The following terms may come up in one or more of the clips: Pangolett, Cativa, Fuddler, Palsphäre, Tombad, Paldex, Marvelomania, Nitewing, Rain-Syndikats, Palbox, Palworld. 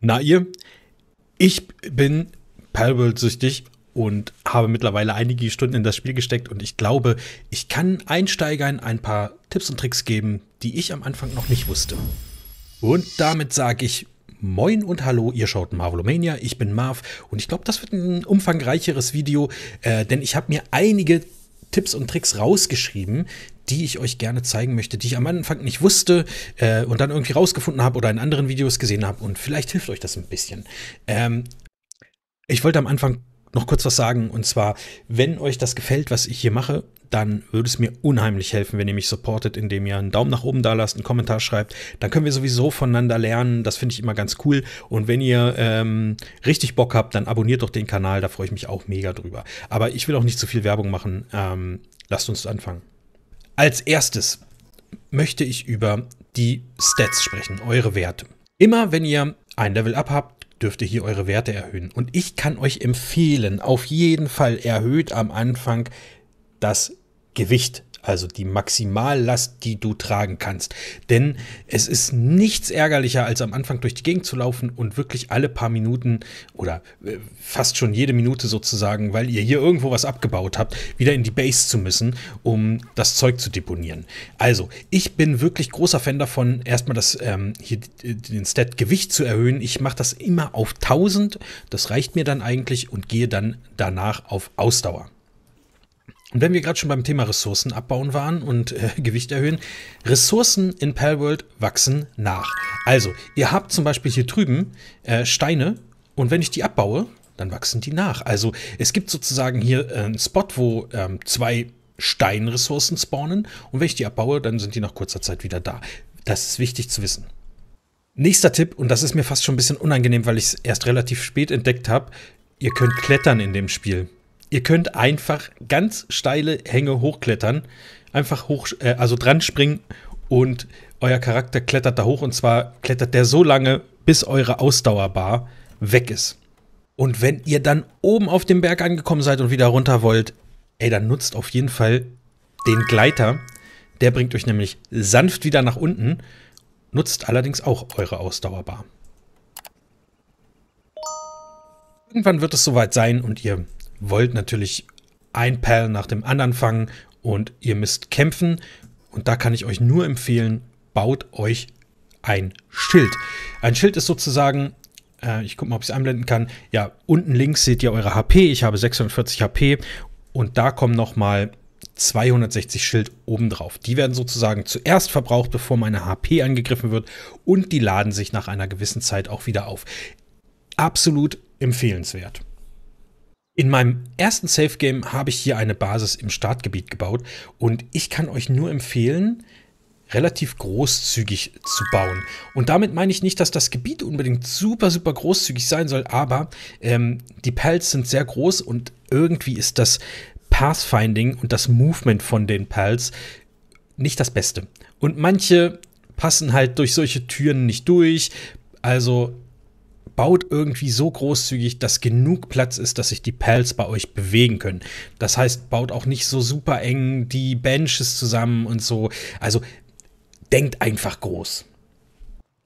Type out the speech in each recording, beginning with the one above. Na ihr, ich bin Palworld-süchtig und habe mittlerweile einige Stunden in das Spiel gesteckt und ich glaube, ich kann Einsteigern ein paar Tipps und Tricks geben, die ich am Anfang noch nicht wusste. Und damit sage ich Moin und Hallo, ihr schaut Marvelomania, ich bin Marv und ich glaube, das wird ein umfangreicheres Video, denn ich habe mir einige Tipps und Tricks rausgeschrieben, die ich euch gerne zeigen möchte, die ich am Anfang nicht wusste und dann irgendwie rausgefunden habe oder in anderen Videos gesehen habe und vielleicht hilft euch das ein bisschen. Ich wollte am Anfang noch kurz was sagen und zwar, wenn euch das gefällt, was ich hier mache, dann würde es mir unheimlich helfen, wenn ihr mich supportet, indem ihr einen Daumen nach oben da lasst, einen Kommentar schreibt. Dann können wir sowieso voneinander lernen. Das finde ich immer ganz cool. Und wenn ihr richtig Bock habt, dann abonniert doch den Kanal. Da freue ich mich auch mega drüber. Aber ich will auch nicht zu viel Werbung machen. Lasst uns anfangen. Als erstes möchte ich über die Stats sprechen, eure Werte. Immer wenn ihr ein Level up habt, dürft ihr hier eure Werte erhöhen. Und ich kann euch empfehlen, auf jeden Fall erhöht am Anfang das Gewicht, also die Maximallast, die du tragen kannst. Denn es ist nichts ärgerlicher, als am Anfang durch die Gegend zu laufen und wirklich alle paar Minuten oder fast schon jede Minute sozusagen, weil ihr hier irgendwo was abgebaut habt, wieder in die Base zu müssen, um das Zeug zu deponieren. Also, ich bin wirklich großer Fan davon, erstmal das hier den Stat Gewicht zu erhöhen. Ich mache das immer auf 1000, das reicht mir dann eigentlich und gehe dann danach auf Ausdauer. Und wenn wir gerade schon beim Thema Ressourcen abbauen waren und Gewicht erhöhen, Ressourcen in Palworld wachsen nach. Also, ihr habt zum Beispiel hier drüben Steine und wenn ich die abbaue, dann wachsen die nach. Also, es gibt sozusagen hier einen Spot, wo zwei Steinressourcen spawnen und wenn ich die abbaue, dann sind die nach kurzer Zeit wieder da. Das ist wichtig zu wissen. Nächster Tipp, und das ist mir fast schon ein bisschen unangenehm, weil ich es erst relativ spät entdeckt habe, ihr könnt klettern in dem Spiel. Ihr könnt einfach ganz steile Hänge hochklettern, einfach hoch, also dran springen und euer Charakter klettert da hoch und zwar klettert der so lange, bis eure Ausdauerbar weg ist. Und wenn ihr dann oben auf dem Berg angekommen seid und wieder runter wollt, ey, dann nutzt auf jeden Fall den Gleiter. Der bringt euch nämlich sanft wieder nach unten, nutzt allerdings auch eure Ausdauerbar. Irgendwann wird es soweit sein und ihr wollt natürlich ein Pal nach dem anderen fangen und ihr müsst kämpfen. Und da kann ich euch nur empfehlen, baut euch ein Schild. Ein Schild ist sozusagen, ich gucke mal, ob ich es einblenden kann. Ja, unten links seht ihr eure HP. Ich habe 640 HP und da kommen nochmal 260 Schild obendrauf. Die werden sozusagen zuerst verbraucht, bevor meine HP angegriffen wird und die laden sich nach einer gewissen Zeit auch wieder auf. Absolut empfehlenswert. In meinem ersten Safe-Game habe ich hier eine Basis im Startgebiet gebaut und ich kann euch nur empfehlen, relativ großzügig zu bauen. Und damit meine ich nicht, dass das Gebiet unbedingt super, super großzügig sein soll, aber die Pals sind sehr groß und irgendwie ist das Pathfinding und das Movement von den Pals nicht das Beste. Und manche passen halt durch solche Türen nicht durch, also baut irgendwie so großzügig, dass genug Platz ist, dass sich die Pals bei euch bewegen können. Das heißt, baut auch nicht so super eng die Benches zusammen und so. Also denkt einfach groß.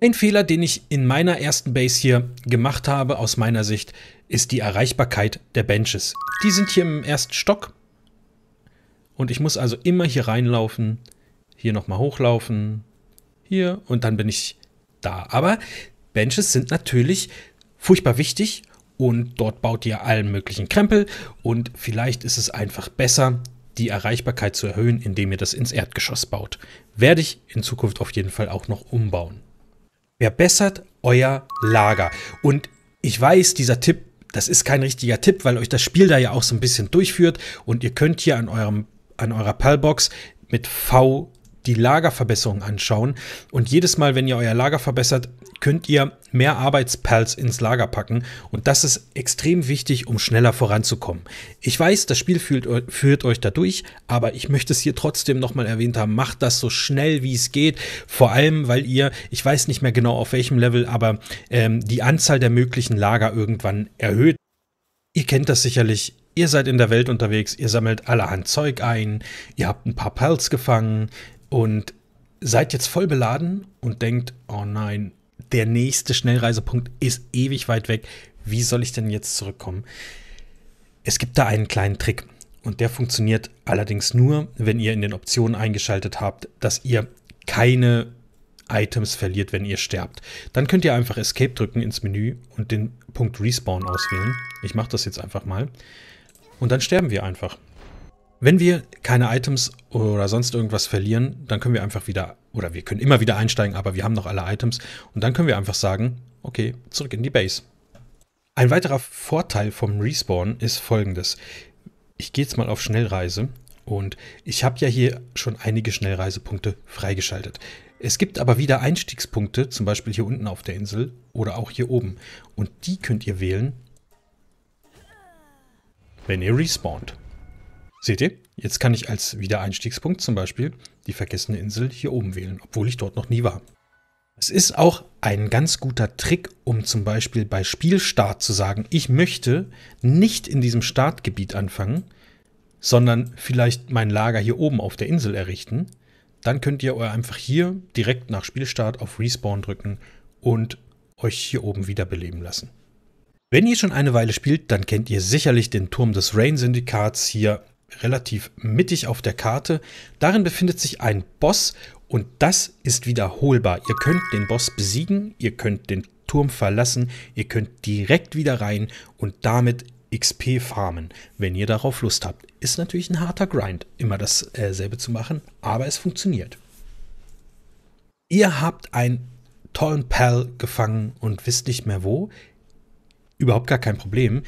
Ein Fehler, den ich in meiner ersten Base hier gemacht habe, aus meiner Sicht, ist die Erreichbarkeit der Benches. Die sind hier im ersten Stock und ich muss also immer hier reinlaufen, hier nochmal hochlaufen, hier und dann bin ich da. Aber Benches sind natürlich furchtbar wichtig und dort baut ihr allen möglichen Krempel und vielleicht ist es einfach besser, die Erreichbarkeit zu erhöhen, indem ihr das ins Erdgeschoss baut. Werde ich in Zukunft auf jeden Fall auch noch umbauen. Verbessert euer Lager. Und ich weiß, dieser Tipp, das ist kein richtiger Tipp, weil euch das Spiel da ja auch so ein bisschen durchführt und ihr könnt hier an eurer Palbox mit V die Lagerverbesserung anschauen und jedes Mal, wenn ihr euer Lager verbessert, könnt ihr mehr Arbeitspals ins Lager packen und das ist extrem wichtig, um schneller voranzukommen. Ich weiß, das Spiel führt euch dadurch, aber ich möchte es hier trotzdem nochmal erwähnt haben, macht das so schnell wie es geht, vor allem, weil ihr, ich weiß nicht mehr genau auf welchem Level, aber die Anzahl der möglichen Lager irgendwann erhöht. Ihr kennt das sicherlich. Ihr seid in der Welt unterwegs, ihr sammelt allerhand Zeug ein, ihr habt ein paar Pals gefangen und seid jetzt voll beladen und denkt, oh nein, der nächste Schnellreisepunkt ist ewig weit weg. Wie soll ich denn jetzt zurückkommen? Es gibt da einen kleinen Trick. Und der funktioniert allerdings nur, wenn ihr in den Optionen eingeschaltet habt, dass ihr keine Items verliert, wenn ihr sterbt. Dann könnt ihr einfach Escape drücken ins Menü und den Punkt Respawn auswählen. Ich mache das jetzt einfach mal. Und dann sterben wir einfach. Wenn wir keine Items oder sonst irgendwas verlieren, dann können wir einfach wieder, oder wir können immer wieder einsteigen, aber wir haben noch alle Items. Und dann können wir einfach sagen, okay, zurück in die Base. Ein weiterer Vorteil vom Respawn ist folgendes. Ich gehe jetzt mal auf Schnellreise und ich habe ja hier schon einige Schnellreisepunkte freigeschaltet. Es gibt aber wieder Einstiegspunkte, zum Beispiel hier unten auf der Insel oder auch hier oben. Und die könnt ihr wählen, wenn ihr respawnt. Seht ihr? Jetzt kann ich als Wiedereinstiegspunkt zum Beispiel die vergessene Insel hier oben wählen, obwohl ich dort noch nie war. Es ist auch ein ganz guter Trick, um zum Beispiel bei Spielstart zu sagen, ich möchte nicht in diesem Startgebiet anfangen, sondern vielleicht mein Lager hier oben auf der Insel errichten. Dann könnt ihr einfach hier direkt nach Spielstart auf Respawn drücken und euch hier oben wiederbeleben lassen. Wenn ihr schon eine Weile spielt, dann kennt ihr sicherlich den Turm des Rain-Syndikats hier relativ mittig auf der Karte. Darin befindet sich ein Boss. Und das ist wiederholbar. Ihr könnt den Boss besiegen, ihr könnt den Turm verlassen, ihr könnt direkt wieder rein und damit XP farmen, wenn ihr darauf Lust habt. Ist natürlich ein harter Grind, immer dasselbe zu machen, aber es funktioniert. Ihr habt einen tollen Pal gefangen und wisst nicht mehr wo. Überhaupt gar kein Problem.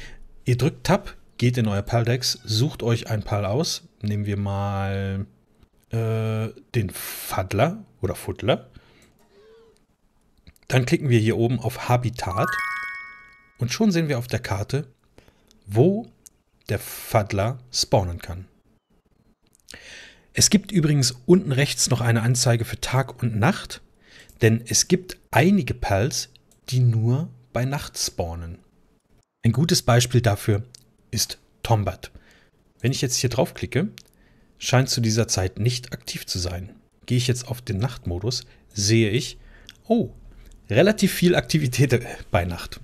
Ihr drückt Tab, geht in euer Paldex, sucht euch einen Pal aus. Nehmen wir mal den Fuddler oder Fuddler. Dann klicken wir hier oben auf Habitat und schon sehen wir auf der Karte, wo der Fuddler spawnen kann. Es gibt übrigens unten rechts noch eine Anzeige für Tag und Nacht, denn es gibt einige Pals, die nur bei Nacht spawnen. Ein gutes Beispiel dafür ist Tombad. Wenn ich jetzt hier drauf klicke, scheint zu dieser Zeit nicht aktiv zu sein. Gehe ich jetzt auf den Nachtmodus, sehe ich, oh, relativ viel Aktivität bei Nacht.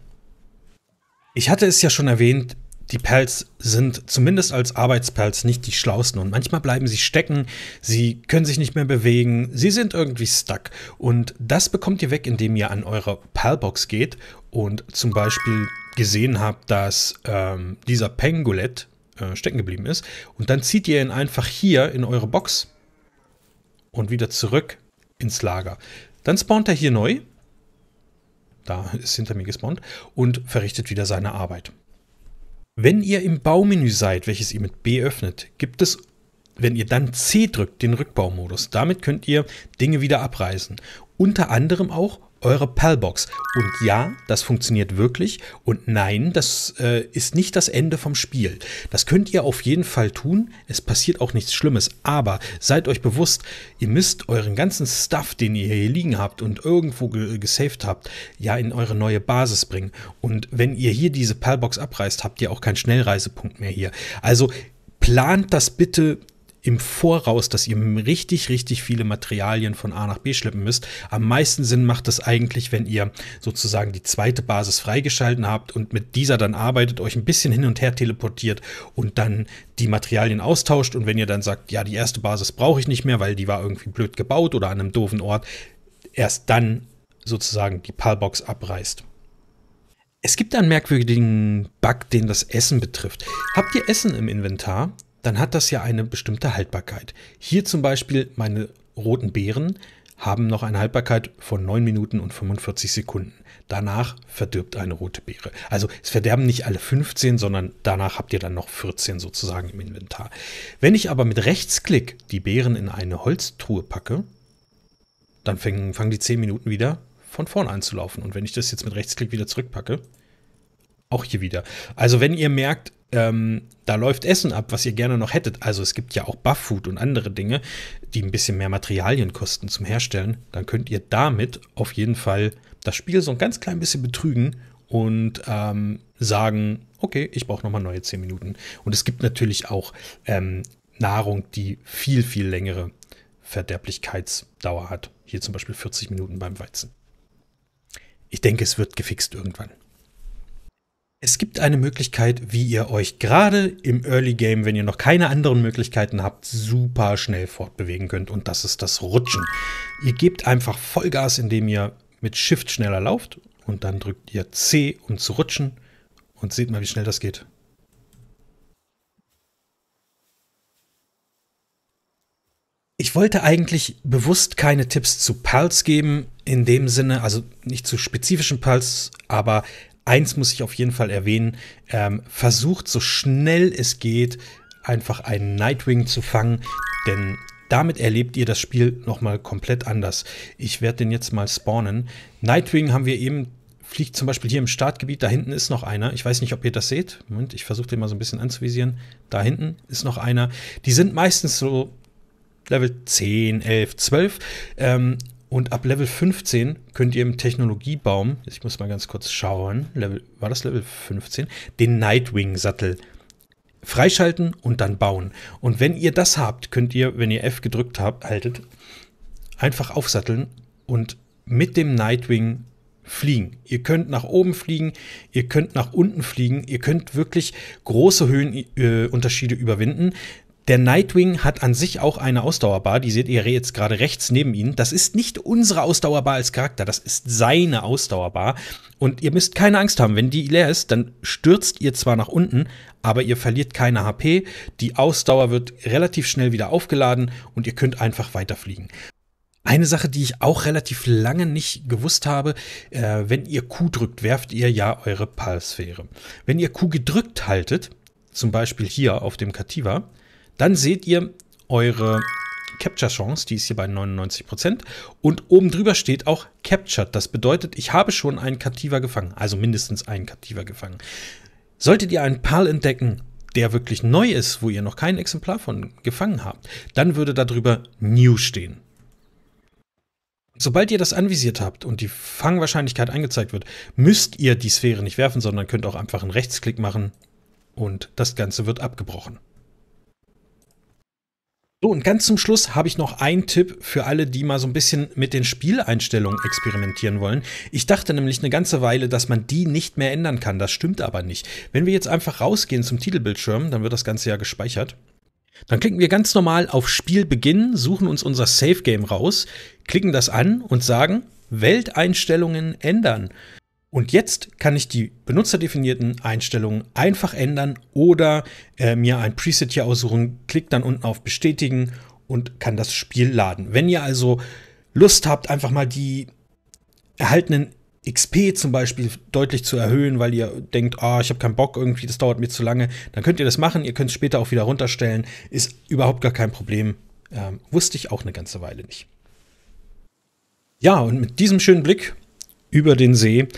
Ich hatte es ja schon erwähnt, die Pals sind zumindest als Arbeitspals nicht die schlausten und manchmal bleiben sie stecken, sie können sich nicht mehr bewegen, sie sind irgendwie stuck. Und das bekommt ihr weg, indem ihr an eure Palbox geht und zum Beispiel gesehen habt, dass dieser Pangolett stecken geblieben ist. Und dann zieht ihr ihn einfach hier in eure Box und wieder zurück ins Lager. Dann spawnt er hier neu. Da ist hinter mir gespawnt. Und verrichtet wieder seine Arbeit. Wenn ihr im Baumenü seid, welches ihr mit B öffnet, gibt es, wenn ihr dann C drückt, den Rückbaumodus. Damit könnt ihr Dinge wieder abreißen. Unter anderem auch eure Palbox. Und ja, das funktioniert wirklich. Und nein, das ist nicht das Ende vom Spiel. Das könnt ihr auf jeden Fall tun. Es passiert auch nichts Schlimmes. Aber seid euch bewusst, ihr müsst euren ganzen Stuff, den ihr hier liegen habt und irgendwo gesaved habt, ja in eure neue Basis bringen. Und wenn ihr hier diese Palbox abreißt, habt ihr auch keinen Schnellreisepunkt mehr hier. Also plant das bitte im Voraus, dass ihr richtig, richtig viele Materialien von A nach B schleppen müsst. Am meisten Sinn macht es eigentlich, wenn ihr sozusagen die zweite Basis freigeschalten habt und mit dieser dann arbeitet, euch ein bisschen hin und her teleportiert und dann die Materialien austauscht. Und wenn ihr dann sagt, ja, die erste Basis brauche ich nicht mehr, weil die war irgendwie blöd gebaut oder an einem doofen Ort, erst dann sozusagen die Palbox abreißt. Es gibt einen merkwürdigen Bug, den das Essen betrifft. Habt ihr Essen im Inventar? Dann hat das ja eine bestimmte Haltbarkeit. Hier zum Beispiel meine roten Beeren haben noch eine Haltbarkeit von 9 Minuten und 45 Sekunden. Danach verdirbt eine rote Beere. Also es verderben nicht alle 15, sondern danach habt ihr dann noch 14 sozusagen im Inventar. Wenn ich aber mit Rechtsklick die Beeren in eine Holztruhe packe, dann fangen die 10 Minuten wieder von vorn an zu laufen. Und wenn ich das jetzt mit Rechtsklick wieder zurückpacke, auch hier wieder. Also wenn ihr merkt, da läuft Essen ab, was ihr gerne noch hättet. Also es gibt ja auch Buff-Food und andere Dinge, die ein bisschen mehr Materialien kosten zum Herstellen. Dann könnt ihr damit auf jeden Fall das Spiel so ein ganz klein bisschen betrügen und sagen, okay, ich brauche nochmal neue 10 Minuten. Und es gibt natürlich auch Nahrung, die viel, viel längere Verderblichkeitsdauer hat. Hier zum Beispiel 40 Minuten beim Weizen. Ich denke, es wird gefixt irgendwann. Es gibt eine Möglichkeit, wie ihr euch gerade im Early Game, wenn ihr noch keine anderen Möglichkeiten habt, super schnell fortbewegen könnt. Und das ist das Rutschen. Ihr gebt einfach Vollgas, indem ihr mit Shift schneller lauft. Und dann drückt ihr C, um zu rutschen. Und seht mal, wie schnell das geht. Ich wollte eigentlich bewusst keine Tipps zu Pals geben, in dem Sinne, also nicht zu spezifischen Pals, aber eins muss ich auf jeden Fall erwähnen, versucht so schnell es geht, einfach einen Nitewing zu fangen, denn damit erlebt ihr das Spiel nochmal komplett anders. Ich werde den jetzt mal spawnen. Nitewing haben wir eben, fliegt zum Beispiel hier im Startgebiet, da hinten ist noch einer. Ich weiß nicht, ob ihr das seht. Moment, ich versuche den mal so ein bisschen anzuvisieren. Da hinten ist noch einer. Die sind meistens so Level 10, 11, 12. Und ab Level 15 könnt ihr im Technologiebaum, ich muss mal ganz kurz schauen, war das Level 15? Den Nitewing-Sattel freischalten und dann bauen. Und wenn ihr das habt, könnt ihr, wenn ihr F gedrückt haltet, einfach aufsatteln und mit dem Nitewing fliegen. Ihr könnt nach oben fliegen, ihr könnt nach unten fliegen, ihr könnt wirklich große Höhenunterschiede überwinden. Der Nitewing hat an sich auch eine Ausdauerbar, die seht ihr jetzt gerade rechts neben ihm. Das ist nicht unsere Ausdauerbar als Charakter, das ist seine Ausdauerbar. Und ihr müsst keine Angst haben, wenn die leer ist, dann stürzt ihr zwar nach unten, aber ihr verliert keine HP. Die Ausdauer wird relativ schnell wieder aufgeladen und ihr könnt einfach weiterfliegen. Eine Sache, die ich auch relativ lange nicht gewusst habe, wenn ihr Q drückt, werft ihr ja eure Palsphäre. Wenn ihr Q gedrückt haltet, zum Beispiel hier auf dem Cativa, dann seht ihr eure Capture-Chance, die ist hier bei 99%. Und oben drüber steht auch Captured. Das bedeutet, ich habe schon einen Cativa gefangen. Also mindestens einen Cativa gefangen. Solltet ihr einen Pal entdecken, der wirklich neu ist, wo ihr noch kein Exemplar von gefangen habt, dann würde darüber New stehen. Sobald ihr das anvisiert habt und die Fangwahrscheinlichkeit angezeigt wird, müsst ihr die Sphäre nicht werfen, sondern könnt auch einfach einen Rechtsklick machen und das Ganze wird abgebrochen. So, und ganz zum Schluss habe ich noch einen Tipp für alle, die mal so ein bisschen mit den Spieleinstellungen experimentieren wollen. Ich dachte nämlich eine ganze Weile, dass man die nicht mehr ändern kann. Das stimmt aber nicht. Wenn wir jetzt einfach rausgehen zum Titelbildschirm, dann wird das Ganze ja gespeichert. Dann klicken wir ganz normal auf Spielbeginn, suchen uns unser Save Game raus, klicken das an und sagen Welteinstellungen ändern. Und jetzt kann ich die benutzerdefinierten Einstellungen einfach ändern oder mir ein Preset hier aussuchen, klicke dann unten auf Bestätigen und kann das Spiel laden. Wenn ihr also Lust habt, einfach mal die erhaltenen XP zum Beispiel deutlich zu erhöhen, weil ihr denkt, ah, ich habe keinen Bock, irgendwie, das dauert mir zu lange, dann könnt ihr das machen, ihr könnt es später auch wieder runterstellen, ist überhaupt gar kein Problem, wusste ich auch eine ganze Weile nicht. Ja, und mit diesem schönen Blick über den See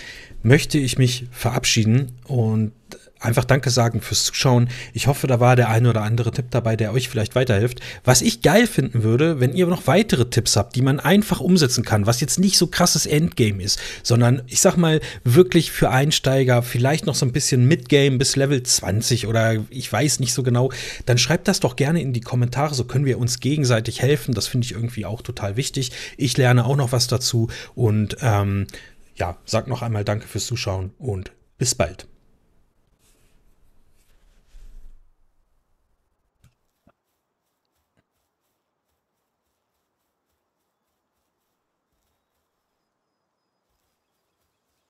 möchte ich mich verabschieden und einfach Danke sagen fürs Zuschauen. Ich hoffe, da war der ein oder andere Tipp dabei, der euch vielleicht weiterhilft. Was ich geil finden würde, wenn ihr noch weitere Tipps habt, die man einfach umsetzen kann, was jetzt nicht so krasses Endgame ist, sondern ich sag mal wirklich für Einsteiger, vielleicht noch so ein bisschen Midgame bis Level 20 oder ich weiß nicht so genau, dann schreibt das doch gerne in die Kommentare, so können wir uns gegenseitig helfen. Das finde ich irgendwie auch total wichtig. Ich lerne auch noch was dazu und ja, sag noch einmal Danke fürs Zuschauen und bis bald.